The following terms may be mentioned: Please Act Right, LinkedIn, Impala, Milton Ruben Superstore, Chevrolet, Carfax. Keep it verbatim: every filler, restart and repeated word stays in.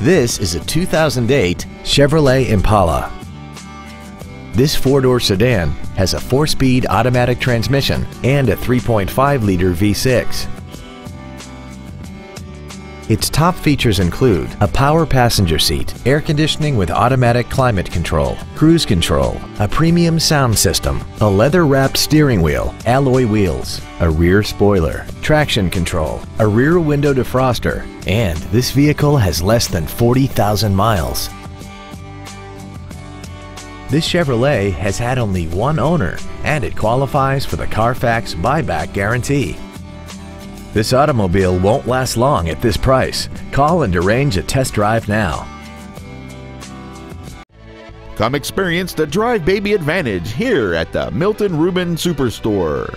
This is a two thousand eight Chevrolet Impala. This four-door sedan has a four-speed automatic transmission and a three point five liter V six. Its top features include a power passenger seat, air conditioning with automatic climate control, cruise control, a premium sound system, a leather-wrapped steering wheel, alloy wheels, a rear spoiler, traction control, a rear window defroster, and this vehicle has less than forty thousand miles. This Chevrolet has had only one owner, and it qualifies for the Carfax buyback guarantee. This automobile won't last long at this price. Call and arrange a test drive now. Come experience the Drive Baby Advantage here at the Milton Ruben Superstore.